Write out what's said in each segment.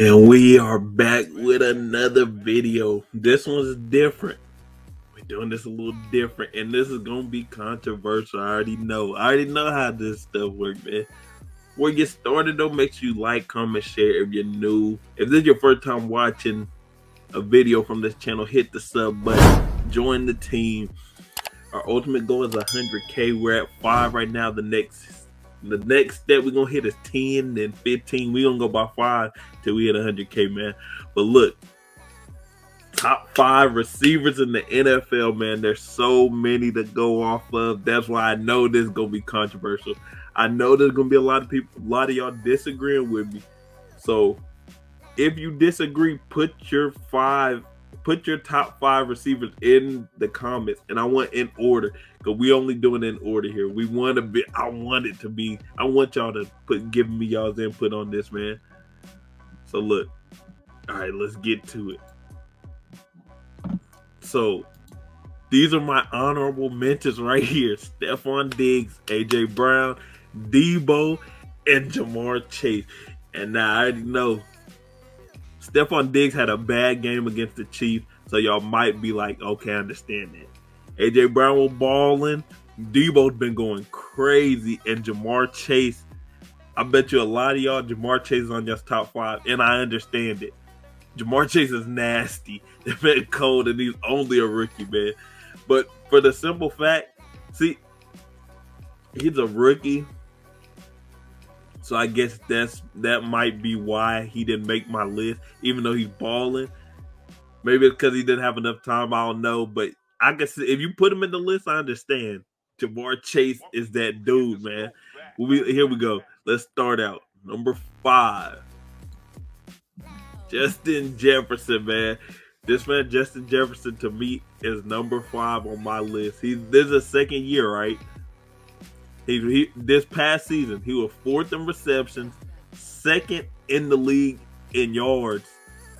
And we are back with another video. This one's different. We're doing this a little different, and this is gonna be controversial. I already know how this stuff works, man. Before we get started though, make sure you like, comment, share if you're new. If this is your first time watching a video from this channel, hit the sub button, join the team. Our ultimate goal is 100K. We're at 5 right now. The next step we're gonna hit is 10, then 15. We're gonna go by 5 till we hit 100K, man. But look, top 5 receivers in the NFL, man. There's so many to go off of. That's why I know this is gonna be controversial. I know there's gonna be a lot of people, a lot of y'all disagreeing with me. So if you disagree, put your top 5 receivers in the comments, and I want in order, because we only doing in order here. We want to be, I want y'all to give me y'all's input on this, man. So look, all right, let's get to it. So these are my honorable mentions right here: Stephon Diggs, AJ Brown, Debo, and Ja'Marr Chase. And now I already know Stephon Diggs had a bad game against the Chiefs, so y'all might be like, okay, I understand that. AJ Brown was balling, Debo's been going crazy, and Ja'Marr Chase, I bet you a lot of y'all, Ja'Marr Chase is on just top 5, and I understand it. Ja'Marr Chase is nasty, they're been cold, and he's only a rookie, man. But for the simple fact, see, he's a rookie. So I guess that might be why he didn't make my list, even though he's balling. Maybe it's because he didn't have enough time. I don't know, but I guess if you put him in the list, I understand. Ja'Marr Chase is that dude, man. Here we go. Let's start out number 5. Justin Jefferson, man. This man, Justin Jefferson, to me is number 5 on my list. This is his second year, right? This past season, he was 4th in receptions, 2nd in the league in yards.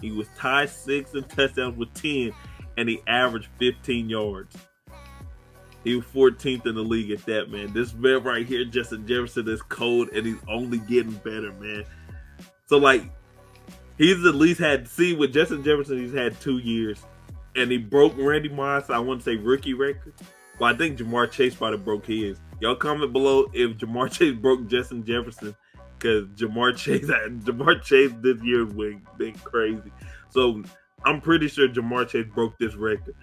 He was tied 6th in touchdowns with 10, and he averaged 15 yards. He was 14th in the league at that, man. This man right here, Justin Jefferson, is cold, and he's only getting better, man. So, like, he's at least had, see, with Justin Jefferson, he's had 2 years, and he broke Randy Moss, I want to say, rookie record. Well, I think Ja'Marr Chase probably broke his. Y'all comment below if Ja'Marr Chase broke Justin Jefferson, because Ja'Marr Chase this year went been crazy. So I'm pretty sure Ja'Marr Chase broke this record,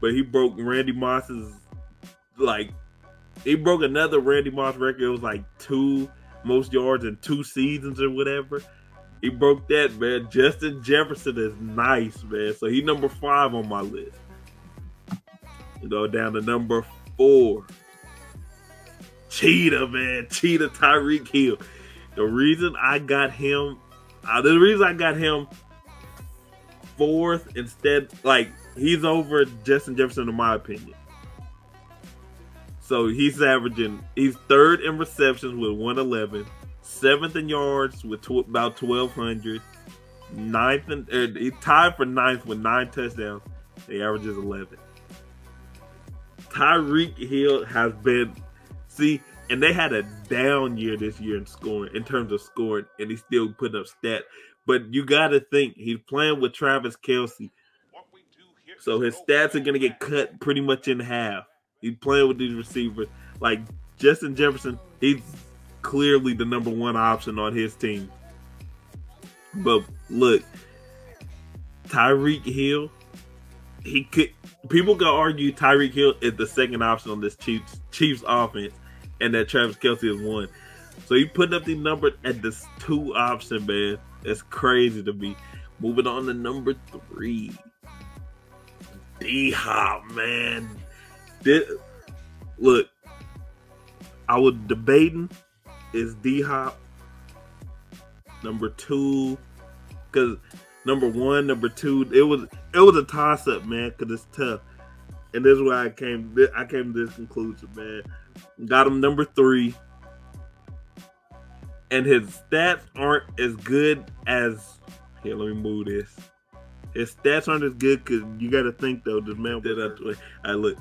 but he broke Randy Moss's, like, he broke another Randy Moss record. It was like 2 most yards in 2 seasons or whatever. He broke that, man. Justin Jefferson is nice, man. So he's number 5 on my list. Go down to number 4. Cheetah, man. Cheetah Tyreek Hill. The reason I got him 4th instead, like, he's over Justin Jefferson in my opinion. So he's 3rd in receptions with 111, 7th in yards with about 1,200, 9th and he tied for 9th with 9 touchdowns. He averages 11. Tyreek Hill has been, see, and they had a down year this year in scoring, in terms of scoring, and he's still putting up stats. But you got to think, he's playing with Travis Kelce, so his stats are going to get cut pretty much in half. He's playing with these receivers. Like, Justin Jefferson, he's clearly the number 1 option on his team. But look, Tyreek Hill, he could, people can argue Tyreek Hill is the 2nd option on this Chiefs offense, and that Travis Kelce is 1. So he putting up the number at this 2 option, man. That's crazy to me. Moving on to number 3. D-Hop, man. Look, I was debating, is D-Hop number 2? Because number 1, number 2, it was a toss-up, man, because it's tough. And this is why I came to this conclusion, man. Got him number 3. And his stats aren't as good as, here, let me move this. His stats aren't as good because you got to think, though, this man was hurt. All right, look,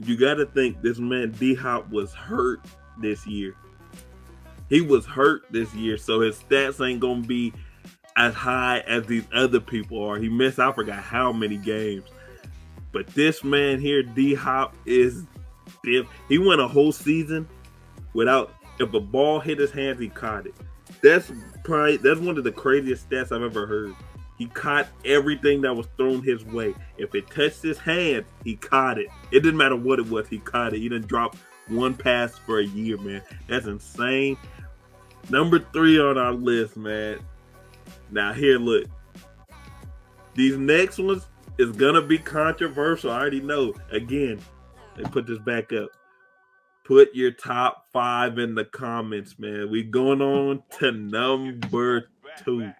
you got to think this man D-Hop was hurt this year. He was hurt this year, so his stats ain't going to be as high as these other people are. He missed, I forgot how many games. But this man here, D-Hop, is diff. He went a whole season without, if a ball hit his hands, he caught it. That's one of the craziest stats I've ever heard. He caught everything that was thrown his way. If it touched his hand, he caught it. It didn't matter what it was, he caught it. He didn't drop one pass for a year, man. That's insane. Number 3 on our list, man. Now here, look. These next ones is gonna be controversial. I already know. Again, they put this back up. Put your top 5 in the comments, man. We going on to number 2.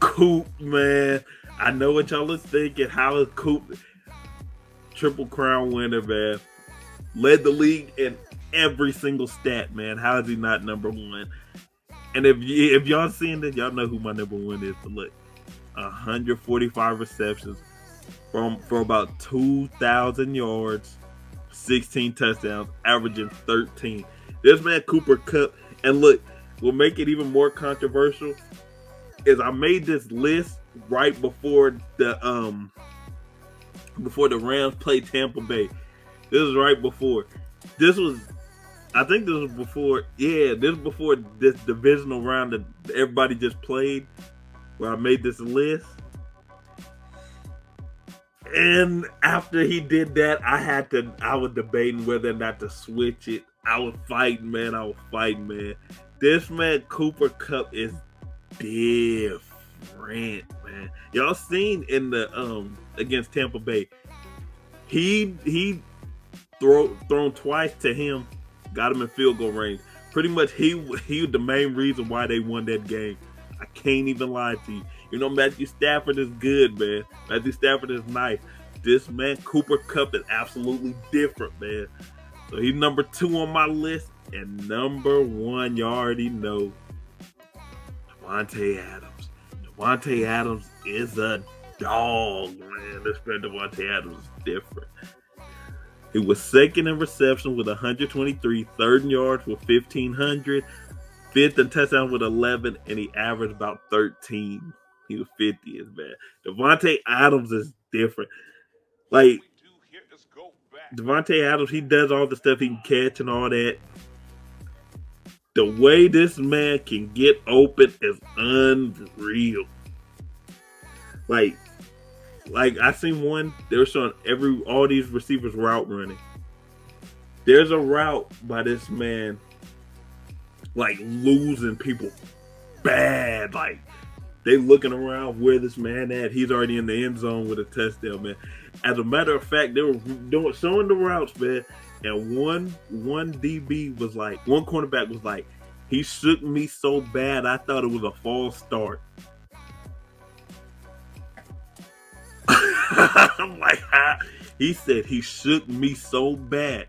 Coop, man. I know what y'all are thinking. How is Coop Triple Crown winner, man? Led the league in every single stat, man. How is he not number 1? And if y'all seeing this, y'all know who my number 1 is. But look, 145 receptions for about 2,000 yards, 16 touchdowns, averaging 13. This man Cooper Kupp, and look, will make it even more controversial is I made this list right before the Rams played Tampa Bay. This is right before. This was, I think this was before, yeah, this was before this divisional round that everybody just played, where I made this list. And after he did that, I was debating whether or not to switch it. I was fighting, man. This man, Cooper Kupp, is different, man. Y'all seen in the, against Tampa Bay, he thrown twice to him, got him in field goal range. Pretty much he was the main reason why they won that game. I can't even lie to you. You know, Matthew Stafford is good, man. Matthew Stafford is nice. This man, Cooper Kupp, is absolutely different, man. So he's number 2 on my list. And number 1, you already know, Davante Adams. Davante Adams is a dog, man. This man, Davante Adams, is different. He was 2nd in reception with 123, 3rd in yards with 1,500, 5th in touchdowns with 11, and he averaged about 13. He was 50th, man. Davante Adams is different. Like, Davante Adams, he does all the stuff he can catch and all that. The way this man can get open is unreal. Like I seen one, they were showing all these receivers route running. There's a route by this man, like losing people bad. Like they looking around where this man at. He's already in the end zone with a touchdown, man. As a matter of fact, they were showing the routes, man. And one cornerback was like, he shook me so bad I thought it was a false start. I'm like, he said he shook me so bad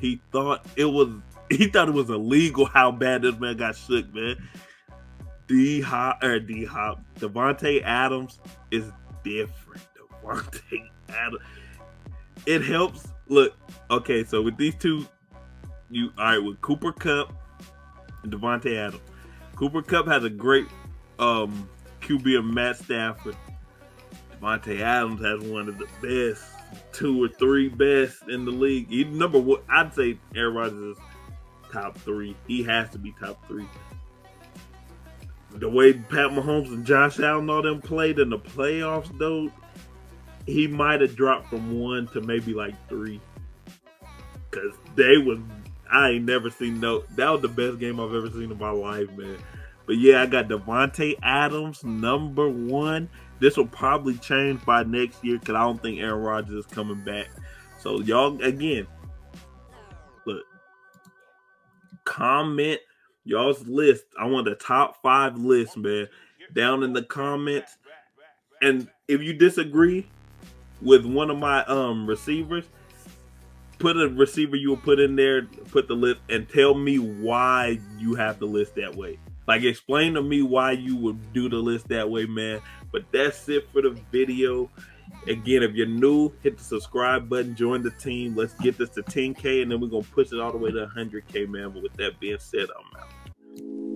he thought it was illegal how bad this man got shook, man. Davante Adams is different. Davante Adams. It helps. Look, okay, so with these two, with Cooper Kupp and Davante Adams. Cooper Kupp has a great QB of Matt Stafford. Davante Adams has one of the best, 2 or 3 best in the league. He's number 1, I'd say Aaron Rodgers is top 3. He has to be top 3. The way Pat Mahomes and Josh Allen all them played in the playoffs, though, he might have dropped from 1 to maybe like 3. Cause I ain't never seen that was the best game I've ever seen in my life, man. But yeah, I got Davante Adams number 1. This will probably change by next year because I don't think Aaron Rodgers is coming back. So y'all, again, look, comment y'all's list. I want the top 5 list, man, down in the comments. And if you disagree with one of my receivers, put a receiver you will put in there, put the list, and tell me why you have the list that way. Like, explain to me why you would do the list that way, man. But that's it for the video. Again, if you're new, hit the subscribe button, join the team. Let's get this to 10K, and then we're going to push it all the way to 100K, man. But with that being said, I'm out.